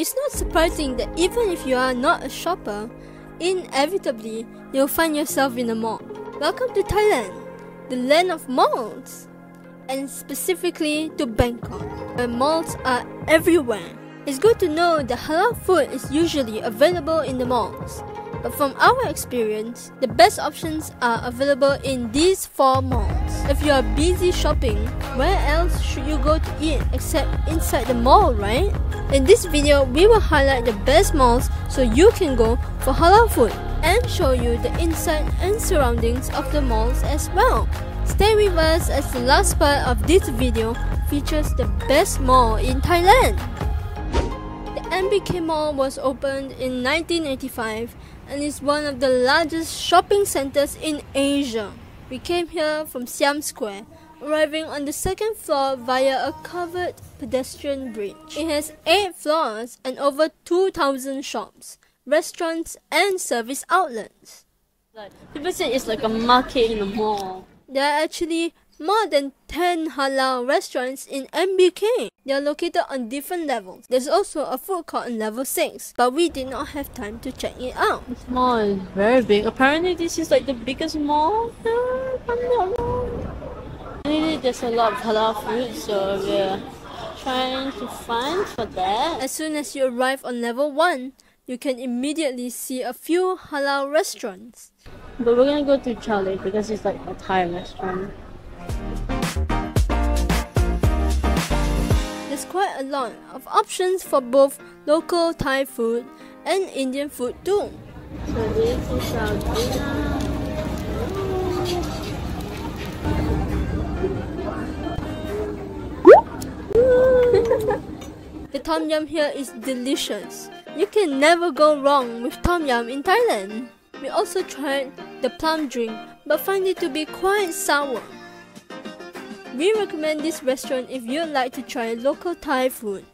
It's not surprising that even if you are not a shopper, inevitably you'll find yourself in a mall. Welcome to Thailand, the land of malls, and specifically to Bangkok, where malls are everywhere. It's good to know that halal food is usually available in the malls, but from our experience, the best options are available in these 4 malls. If you are busy shopping, where else should you go to eat except inside the mall, right? In this video, we will highlight the best malls so you can go for halal food and show you the inside and surroundings of the malls as well. Stay with us as the last part of this video features the best mall in Thailand. The MBK Mall was opened in 1985 and is one of the largest shopping centers in Asia. We came here from Siam Square, arriving on the 2nd floor via a covered pedestrian bridge. It has 8 floors and over 2,000 shops, restaurants and service outlets. People say it's like a market in a mall. There are actually more than 10 halal restaurants in MBK. They are located on different levels. There's also a food court on level 6, but we did not have time to check it out. This mall is very big. Apparently this is like the biggest mall. Really, there's a lot of halal food, so we're trying to find for that. As soon as you arrive on level 1, you can immediately see a few halal restaurants. But we're gonna go to Charlie because it's like a Thai restaurant. There's quite a lot of options for both local Thai food and Indian food too. So this is our dinner. The tom yum here is delicious. You can never go wrong with tom yum in Thailand. We also tried the plum drink but find it to be quite sour. We recommend this restaurant if you'd like to try local Thai food.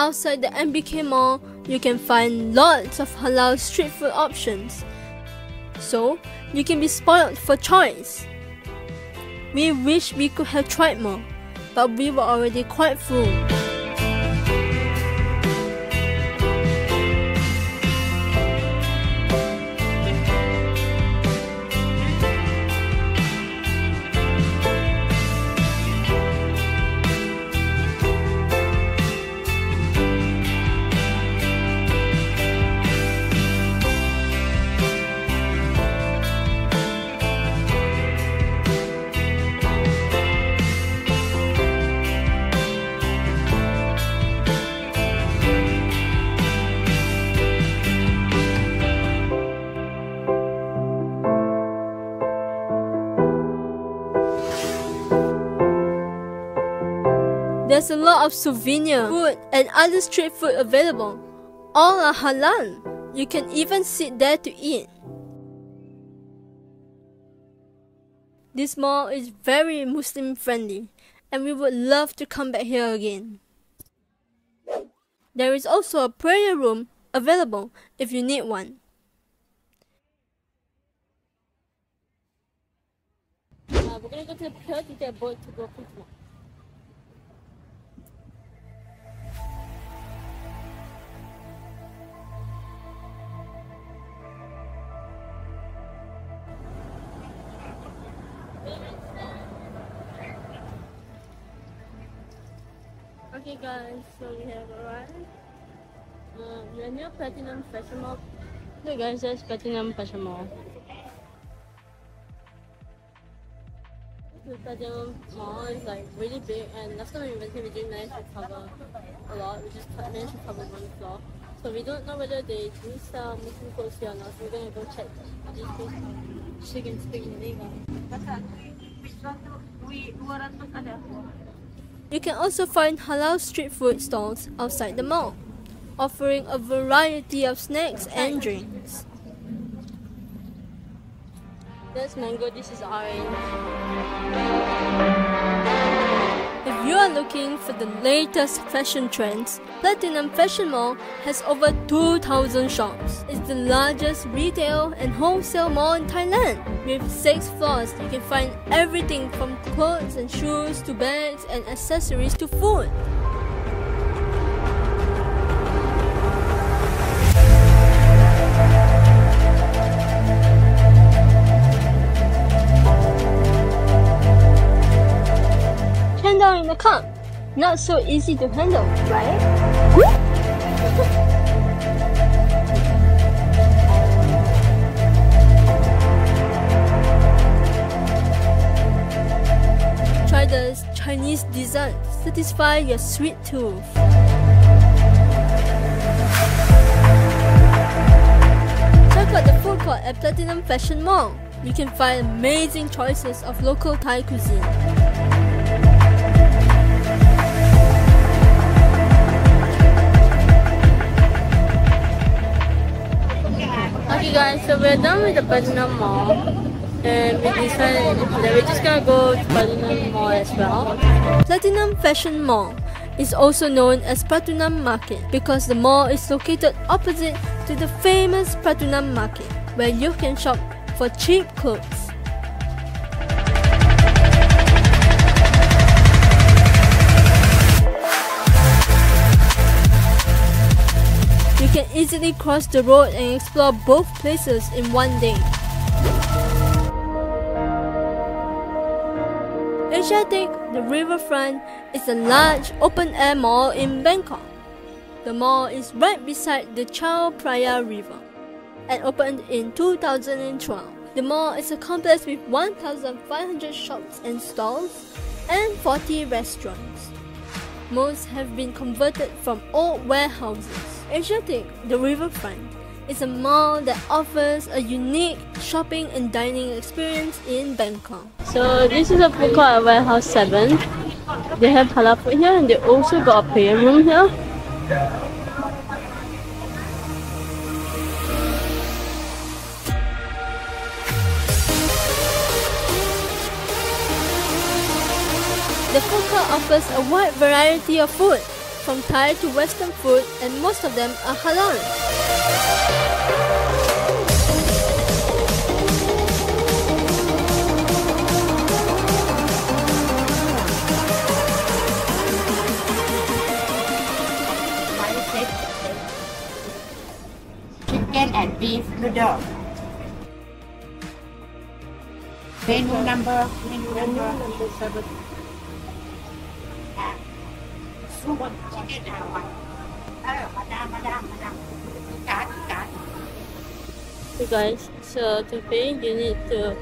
Outside the MBK Mall, you can find lots of halal street food options, so you can be spoiled for choice. We wish we could have tried more, but we were already quite full. There's a lot of souvenir food and other street food available. All are halal. You can even sit there to eat. This mall is very Muslim friendly and we would love to come back here again. There is also a prayer room available if you need one. We're going to go to the church with their boat to go football. Okay guys, so we have arrived. We're near Platinum Fashion Mall. Look guys, there's Platinum Fashion Mall. The Platinum Mall is like really big, and last time we went here we didn't manage to cover a lot. We just managed to cover one floor. So we don't know whether they do sell Muslim clothes here or not, so we're gonna go check these clothes. She can speak in English. You can also find halal street food stalls outside the mall, offering a variety of snacks and drinks. That's mango, this is orange. If you you are looking for the latest fashion trends, Platinum Fashion Mall has over 2,000 shops. It's the largest retail and wholesale mall in Thailand. With 6 floors, you can find everything from clothes and shoes to bags and accessories to food. In the cup. Not so easy to handle, right? Try the Chinese dessert. Satisfy your sweet tooth. Check out the food court at Platinum Fashion Mall. You can find amazing choices of local Thai cuisine. Okay guys, so we're done with the Pratunam Mall and we decided that we're just gonna go to Pratunam Mall as well. Platinum Fashion Mall is also known as Pratunam Market because the mall is located opposite to the famous Pratunam Market where you can shop for cheap clothes. You can easily cross the road and explore both places in one day. Asiatique, the riverfront, is a large open-air mall in Bangkok. The mall is right beside the Chao Phraya River and opened in 2012. The mall is a complex with 1,500 shops and stalls and 40 restaurants. Most have been converted from old warehouses. Asiatique, the riverfront, is a mall that offers a unique shopping and dining experience in Bangkok. So this is a food court at Warehouse 7. They have halal food here and they also got a playroom here. The food court offers a wide variety of food, from Thai to Western food, and most of them are halal. Chicken and beef noodle. Menu number 7. So guys, so to pay you need to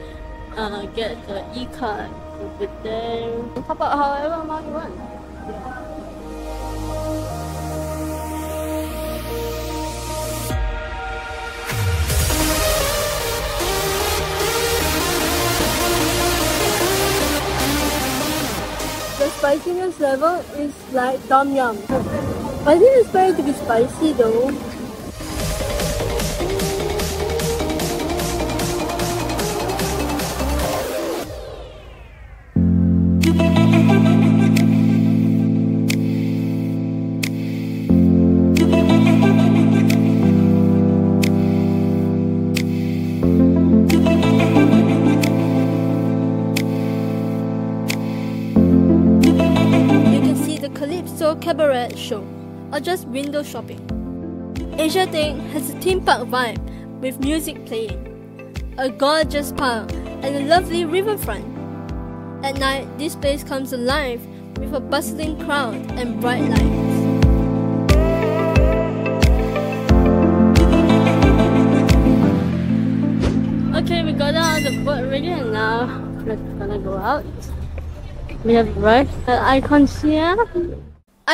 get the e-card over there. Top up however amount you want. Spiciness level is like tom yum. I didn't expect it to be spicy though. Cabaret show or just window shopping. Asiatique has a theme park vibe with music playing, a gorgeous park and a lovely riverfront. At night, this place comes alive with a bustling crowd and bright lights. Okay, we got out of the boat already and now we're gonna go out. We have arrived at IconSiam.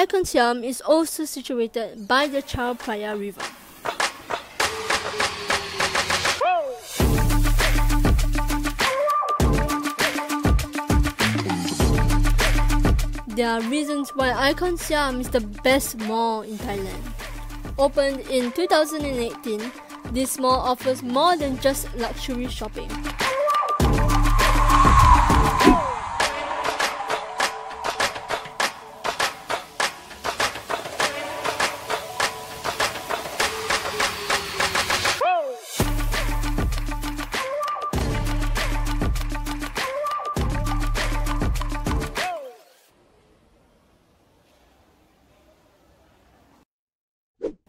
IconSiam is also situated by the Chao Phraya River. There are reasons why IconSiam is the best mall in Thailand. Opened in 2018, this mall offers more than just luxury shopping.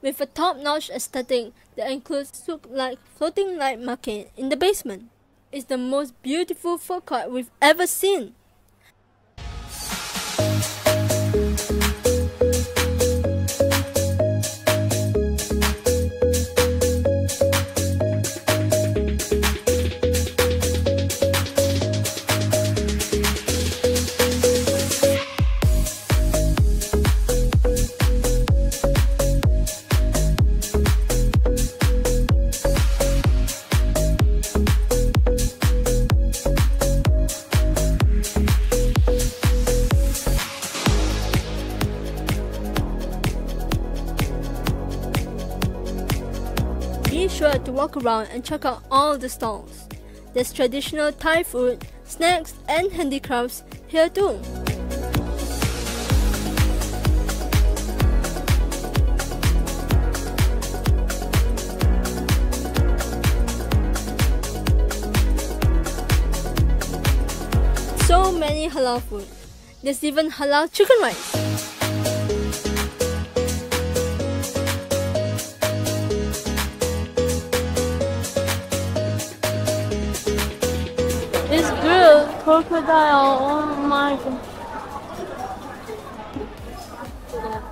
with a top-notch aesthetic that includes souk-like floating light market in the basement. It's the most beautiful food court we've ever seen. Be sure to walk around and check out all the stalls. There's traditional Thai food, snacks and handicrafts here too. So many halal food. There's even halal chicken rice. This grill, crocodile, oh my god.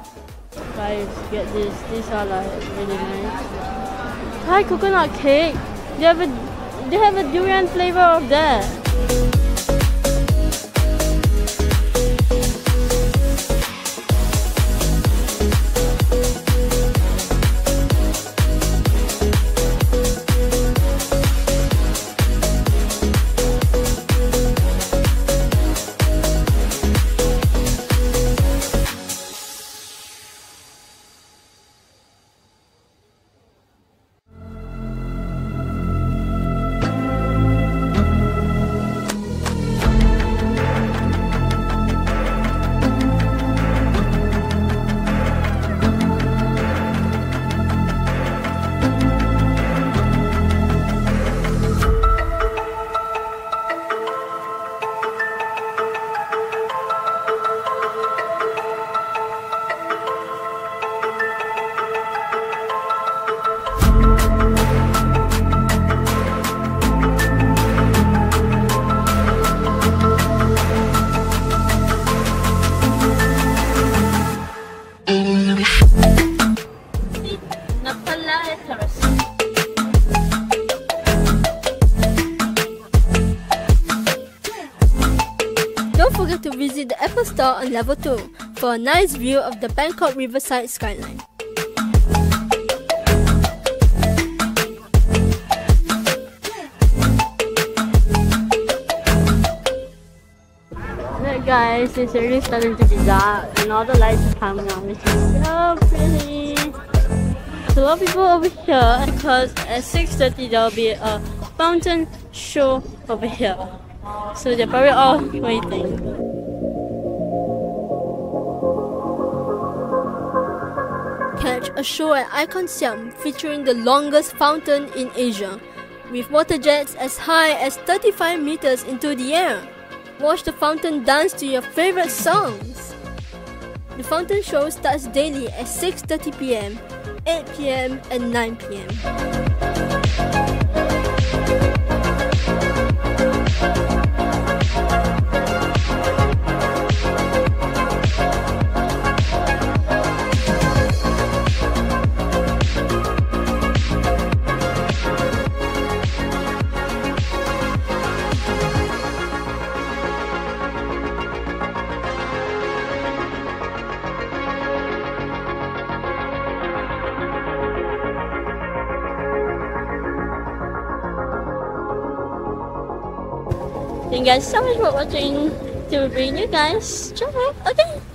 Guys, get this. These are like really nice. Thai coconut cake. They have a durian flavor of that. Don't forget to visit the Apple Store on level 2 for a nice view of the Bangkok Riverside skyline. Look guys, it's already starting to be dark and all the lights are coming on, which is so pretty. There's a lot of people over here because at 6:30 there'll be a fountain show over here. So they're probably all waiting. Catch a show at IconSiam featuring the longest fountain in Asia, with water jets as high as 35 meters into the air. Watch the fountain dance to your favorite songs. The fountain show starts daily at 6:30 p.m., 8 p.m. and 9 p.m. Thank you guys so much for watching. Till we bring you guys. Ciao. Okay.